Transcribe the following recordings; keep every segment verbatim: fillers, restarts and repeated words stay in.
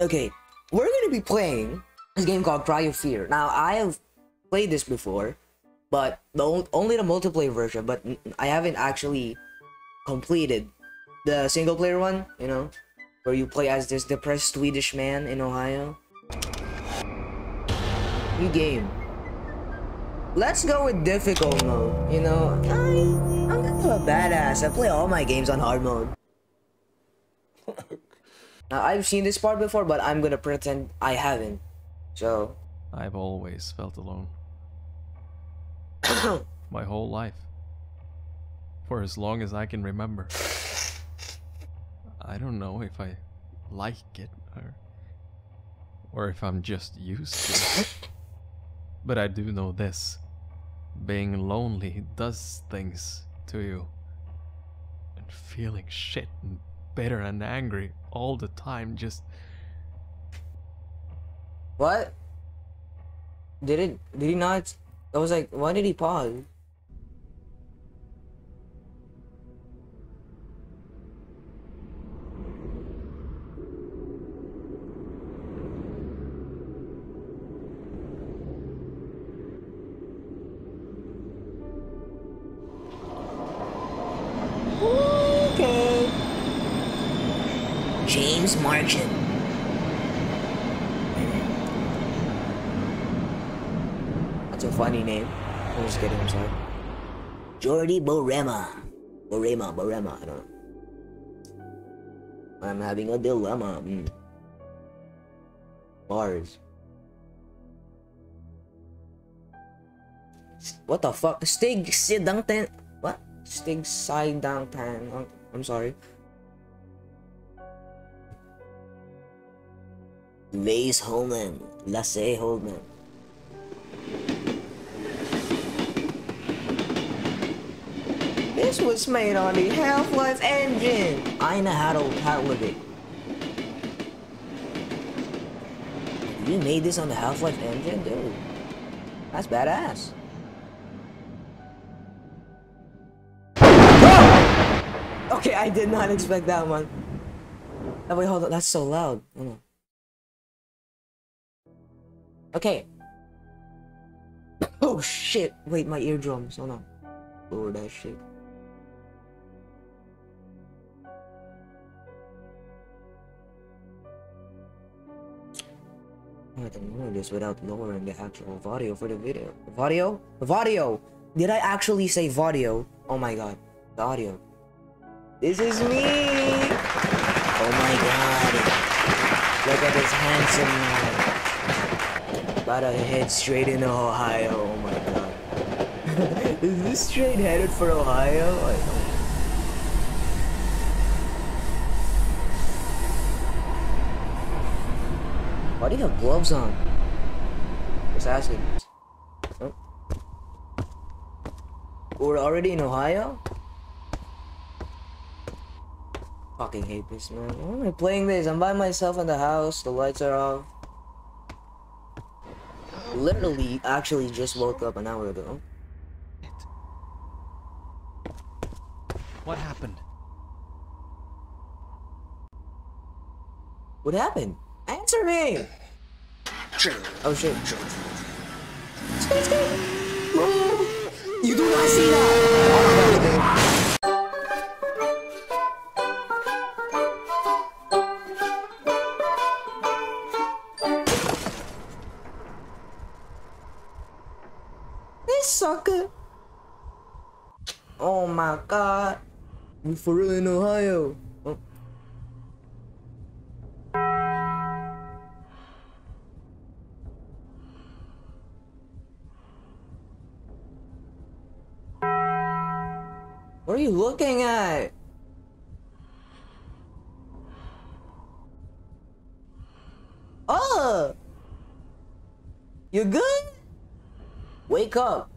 Okay, we're gonna be playing this game called Cry of Fear. Now, I have played this before, but the only the multiplayer version, but I haven't actually completed the single player one, you know, where you play as this depressed Swedish man in Ohio. New game. Let's go with difficult mode, you know. I, I'm kind of a badass. I play all my games on hard mode. Now, I've seen this part before, but I'm gonna pretend I haven't. So... I've always felt alone. My whole life. For as long as I can remember. I don't know if I like it or... or if I'm just used to it. But I do know this. Being lonely does things to you. And feeling shit and bitter and angry all the time just... What? Did it? Did he not? I was like, why did he pause? James Margin. That's a funny name. I'm just kidding, I'm sorry. Jordi Borema. Borema, Borema, I don't know. I'm having a dilemma. Mm. Bars. What the fuck? Stig Sidang Tan. What? Stig Sidang Tan. I'm sorry. Lace Holman, Lasse Holman. This was made on the Half-Life engine. I know how to hat with it. You made this on the Half-Life engine, dude. That's badass. Oh! Okay, I did not expect that one. Oh, wait, hold on. That's so loud. Hold on. Okay. Oh shit! Wait, my eardrums. Hold on. Lower that shit. I can lower this without lowering the actual audio for the video. Audio? Audio! Did I actually say audio? Oh my god. The audio. This is me! Oh my god. Look at this handsome man. About to head straight into Ohio. Oh my god. Is this straight headed for Ohio? I don't know. Why do you have gloves on? Just asking. Oh. We're already in Ohio? Fucking hate this, man. Why am I playing this? I'm by myself in the house. The lights are off. Literally, actually just woke up an hour ago. What happened? What happened? Answer me! Oh shit. You do not see that! Sucker. Oh my god. We for real in Ohio. Oh. What are you looking at? Oh. You good? Wake up.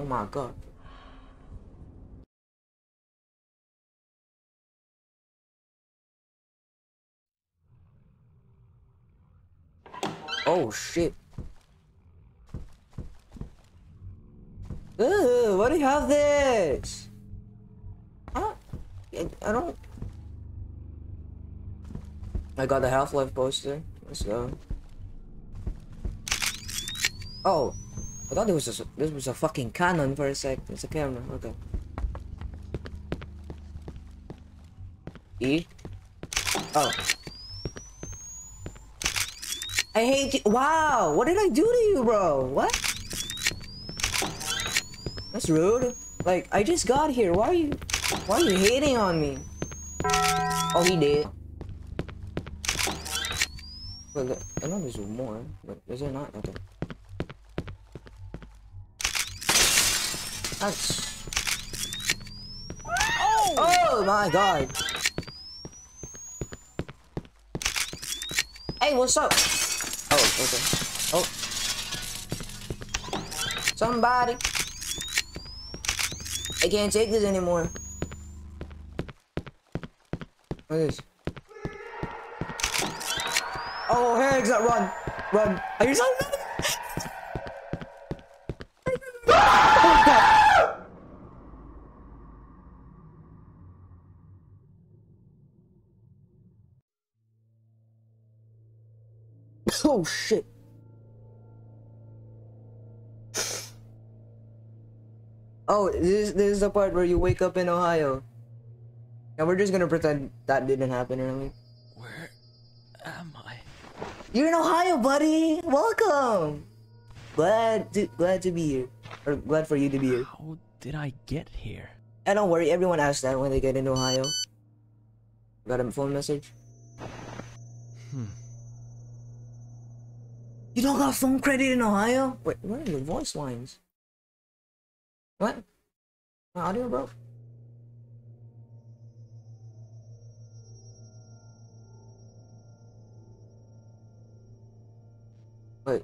Oh my god. Oh shit. Ugh, why do you have this? Huh? I don't... I got the Half-Life poster. Let's go. Oh, I thought there was a, this was a fucking cannon for a sec. It's a camera. Okay. E. Oh. I hate you. Wow. What did I do to you, bro? What? That's rude. Like, I just got here. Why are you? Why are you hating on me? Oh, he did. Look, I know there's more, but is there not? Okay. That's... Oh! Oh my god! Hey, what's up? Oh, okay. Oh. Somebody! I can't take this anymore. What is this? Oh, eggs! Run! Run! Are you something? Oh shit. Oh, this, this is the part where you wake up in Ohio. Now we're just gonna pretend that didn't happen earlier. Where am I? You're in Ohio, buddy! Welcome! Glad to, glad to be here. Or glad for you to be here. How did I get here? And don't worry, everyone asks that when they get into Ohio. Got a phone message? Hmm. You don't got phone credit in Ohio? Wait, where are the voice lines? What? My audio broke? Wait.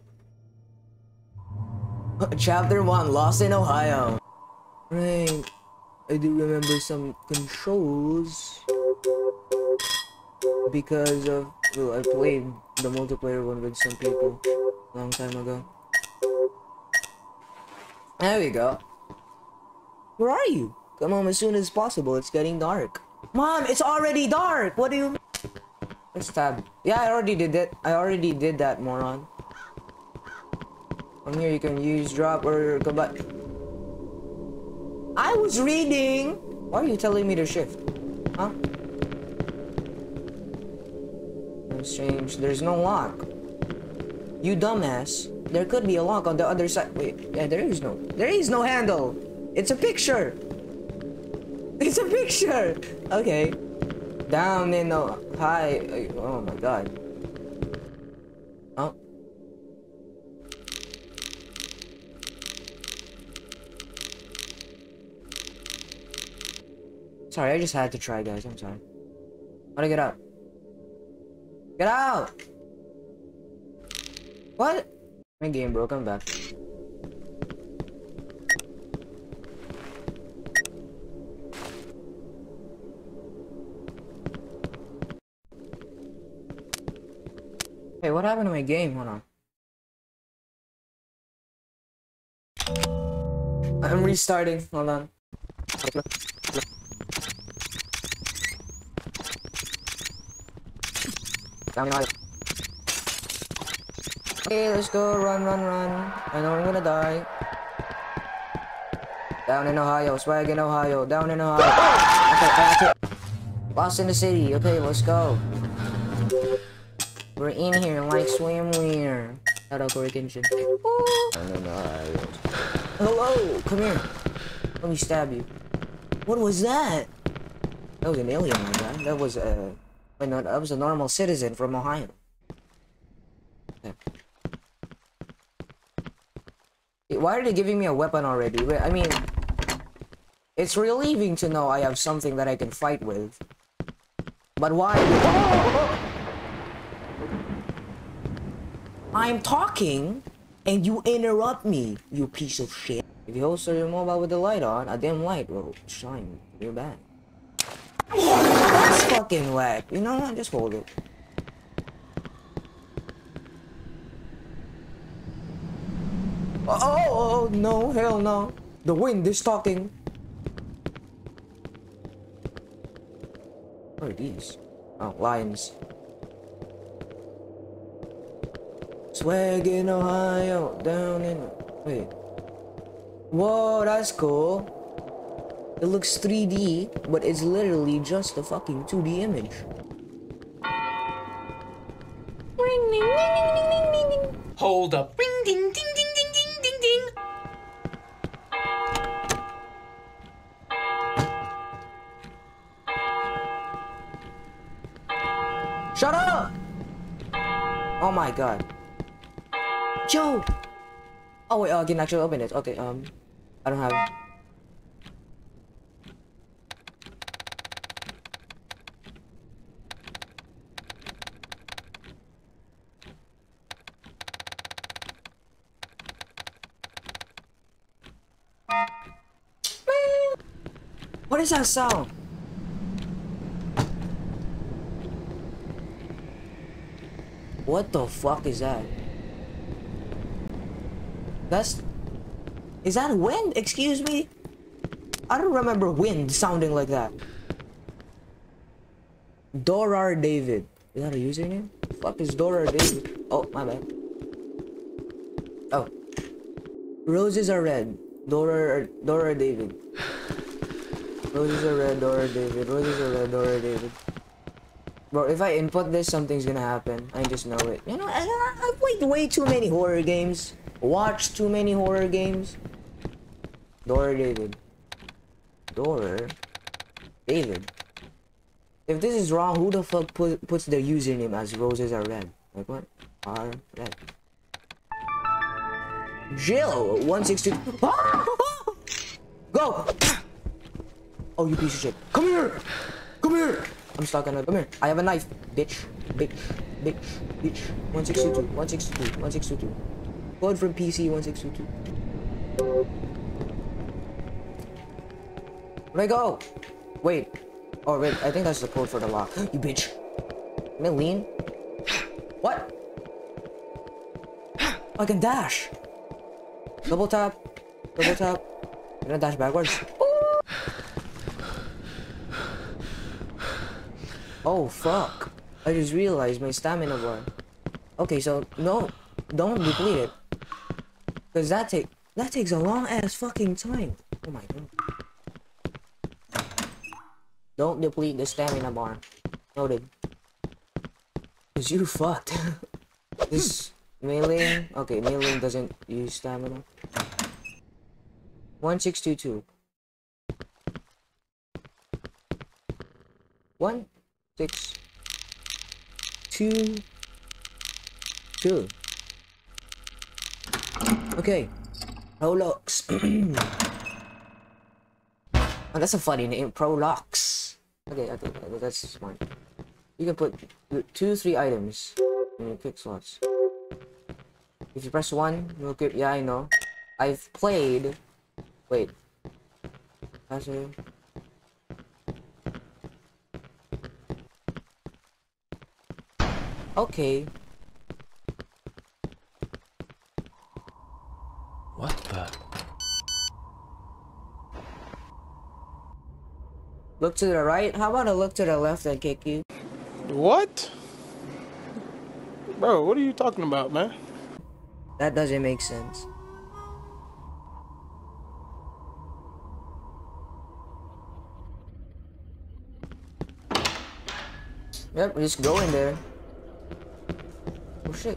Chapter one, Lost in Ohio. Right. I do remember some controls. Because of... Well, I played the multiplayer one with some people a long time ago. There we go. Where are you? Come home as soon as possible. It's getting dark. Mom, it's already dark! What do you... Let's tab. Yeah, I already did that. I already did that, moron. From here, you can use drop or go back. I was reading! Why are you telling me to shift? Huh? Strange. There's no lock. You dumbass. There could be a lock on the other side. Wait, yeah, there is no. There is no handle! It's a picture! It's a picture! Okay. Down in the... Hi. Oh my god. Oh. Sorry, I just had to try, guys. I'm sorry. How do I get out? Get out! What? My game broke. I'm back. Hey, what happened to my game? Hold on. I'm restarting. Hold on. Okay, let's go, run, run, run. I know I'm gonna die. Down in Ohio, swag in Ohio, down in Ohio. Okay, I have to... Lost in the city, okay, let's go. We're in here like swimwear. Shout out Corey Genshin. Hello, come here. Let me stab you. What was that? That was an alien, my guy. That was a... Uh... Wait, no, I was a normal citizen from Ohio. Okay. Why are they giving me a weapon already? I mean, it's relieving to know I have something that I can fight with. But why? Oh! I'm talking, and you interrupt me, you piece of shit. If you holster your mobile with the light on, a dim light will shine. You're back. That's fucking whack. You know what? Just hold it. Oh, oh, oh, no, hell no. The wind is talking. What are these? Oh, lions. Swag in Ohio, down in... Wait. Whoa, that's cool. It looks three D, but it's literally just a fucking two D image. Ring, ding, ding, ding, ding, ding, ding. Hold up. Ring, ding, ding, ding, ding, ding, ding, ding. Shut up! Oh my god. Joe! Oh wait, uh, I can actually open it. Okay, um, I don't have... What is that sound? What the fuck is that? That's... Is that wind? Excuse me? I don't remember wind sounding like that. Dorar David. Is that a username? Fuck is Dorar David? Oh, my bad. Oh. Roses are red. Dorar... Dorar David. Roses are red, Dorar David. Roses are red, Dorar David. Bro, if I input this, something's gonna happen. I just know it. You know, I, I've played way too many horror games. Watched too many horror games. Dorar David. Dorar David. If this is wrong, who the fuck put, puts their username as roses are red? Like what? Are red. Jill! one six two... Ah! Go! Oh, you piece of shit. Come here! Come here! I'm stuck on it. Come here. I have a knife. Bitch. Bitch. Bitch. Bitch. one six two two. one six two two. one six two two. Code from P C one six two two. Where'd I go? Wait. Oh, wait. I think that's the code for the lock. You bitch. Am I lean? What? I can dash. Double tap. Double tap. I'm gonna dash backwards. Oh fuck, I just realized my stamina bar. Okay, so no, don't deplete it. Cause that take that takes a long ass fucking time. Oh my god. Don't deplete the stamina bar. Noted. Cause you fucked. This melee, okay, melee doesn't use stamina. one six two two. One Six, two, two. Okay, Prolox. Oh, that's a funny name, Prolox. Okay, okay, okay, that's smart. You can put two, three items in your quick slots. If you press one, you'll get. Yeah, I know. I've played. Wait. That's a... Okay. What the? Look to the right? How about I look to the left and kick you? What? Bro, what are you talking about, man? That doesn't make sense. Yep, just go in there. Oh shit.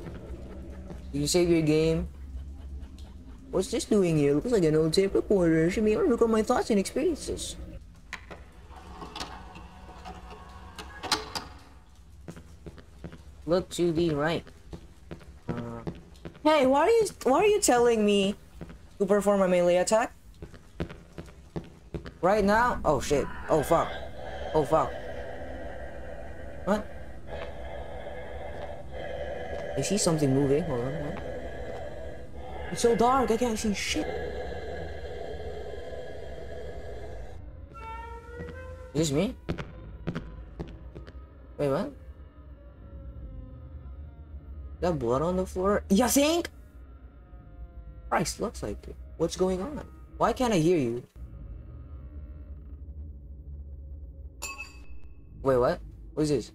You can save your game. What's this doing here? Looks like an old tape recorder. Should be able to record my thoughts and experiences. Look to the right. Uh, hey, why are you why are you telling me to perform a melee attack? Right now? Oh shit. Oh fuck. Oh fuck. What? I see something moving. Hold on, hold on. It's so dark, I can't see shit. Is this me? Wait, what? Is that blood on the floor? You think? Christ, looks like it. What's going on? Why can't I hear you? Wait, what? What is this?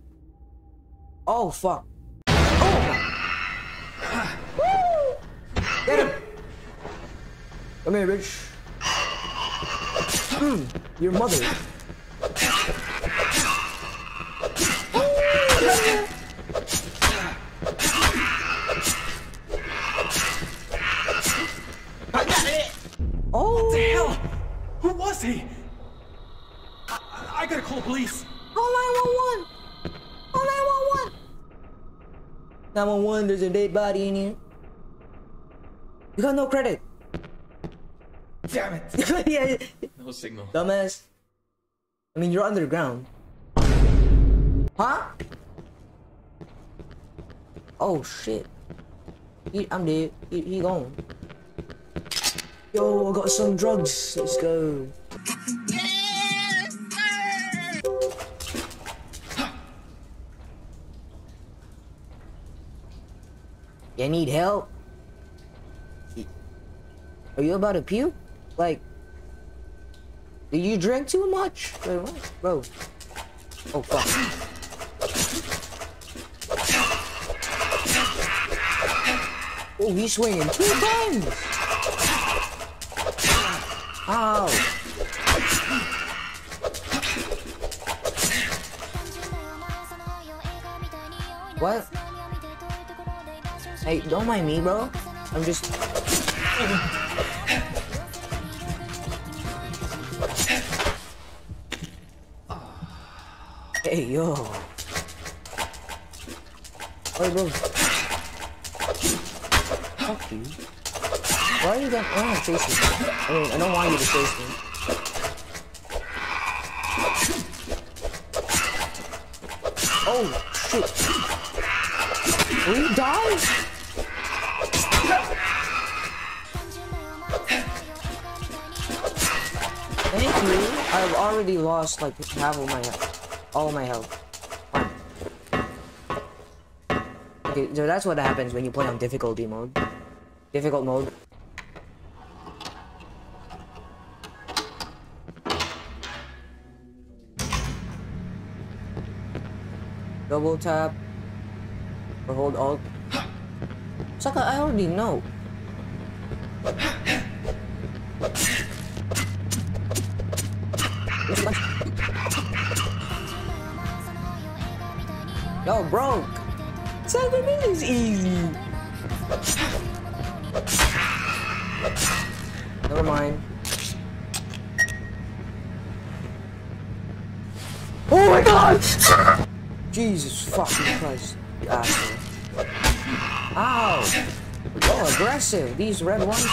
Oh, fuck. Ah! Come here, bitch. Mm, your mother. nine one one, there's a dead body in here. You got no credit. Damn it. Yeah. No signal. Dumbass. I mean, you're underground. Huh? Oh shit. He, I'm dead. He, he gone. Yo, I got some drugs. Let's go. You need help? Are you about to puke? Like, do you drink too much? Wait, what? Bro. Oh, fuck. Oh, he's swinging two times! Ow. What? Hey, don't mind me, bro. I'm just... Hey, yo. Hey, bro. Fuck you. Why are you going... I don't chase you. I mean, I don't want you to chase me. Oh, shit. Will you die? Thank you. I've already lost like half of my health. All my health. Okay, so that's what happens when you play on difficulty mode. Difficult mode. Double tap. Or hold alt. Sucker, I already know. Yo, broke. Seven minutes easy. Never mind. Oh my god! Jesus fucking Christ. You asshole. Ow! Oh, aggressive. These red ones.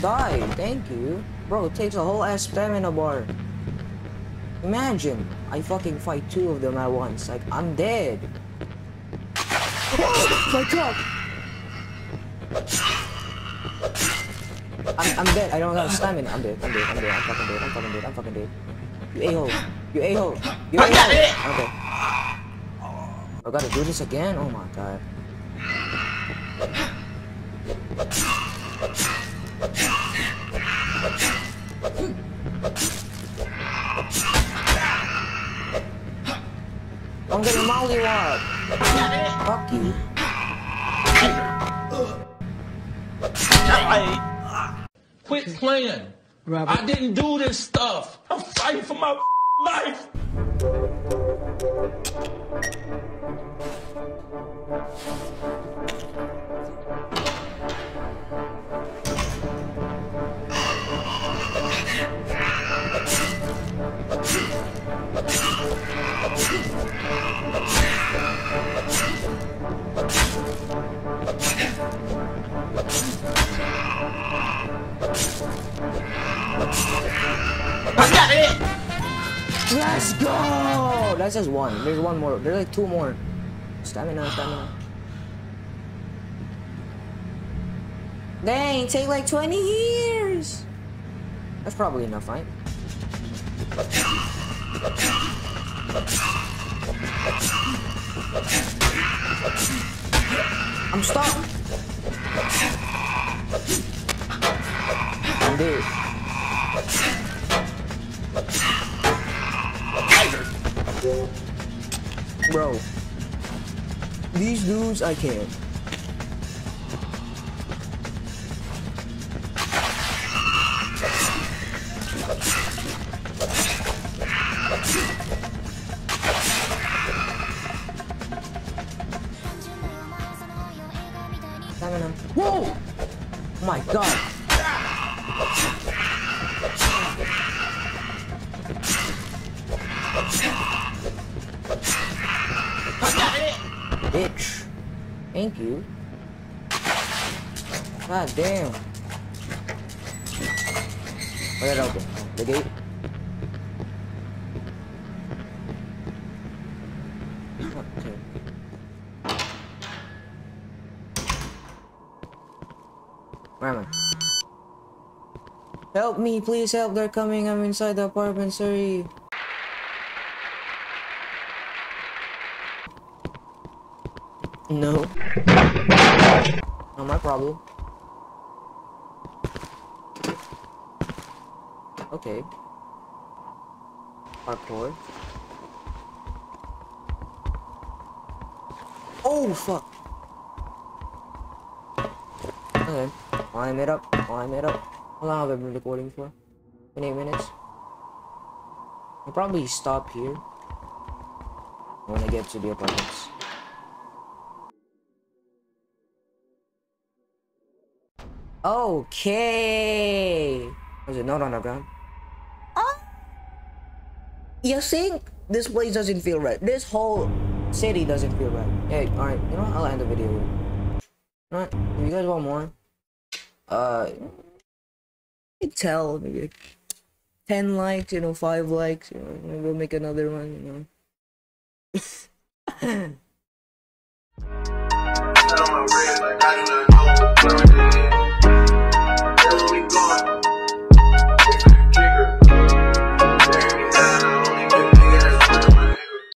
Die, thank you. Bro, it takes a whole ass stamina bar. Imagine I fucking fight two of them at once. Like, I'm dead. Oh my god! I'm, I'm dead, I don't have stamina. I'm dead, I'm dead, I'm dead, I'm fucking dead, I'm fucking dead, I'm fucking dead. You a-hole. You a-hole. You a-hole. Okay. I gotta do this again? Oh my god. I'm gonna maul you up. Fuck you. Quit playing. Robert. I didn't do this stuff. I'm fighting for my life. Let's go! That's just one. There's one more. There's like two more. Stamina, stamina. Dang, take like twenty years! That's probably enough, right? I'm stuck! I'm dead. Bro. These dudes, I can't. Whoa! My God. Bitch. Thank you. God damn. Where did I open? The gate? Where am I? Help me, please help. They're coming. I'm inside the apartment. Sorry. No. Not my problem. Okay. Parkour. Oh, fuck. Okay. Climb it up. Climb it up. How long have I been recording for? twenty-eight minutes. I'll probably stop here when I get to the apartments. Okay. There's a note on the ground. Oh, you think this place doesn't feel right? This whole city doesn't feel right. Hey, alright, you know what? I'll end the video here. You know what? If you guys want more, uh, you can tell, maybe like ten likes, you know, five likes, you know, maybe we'll make another one, you know.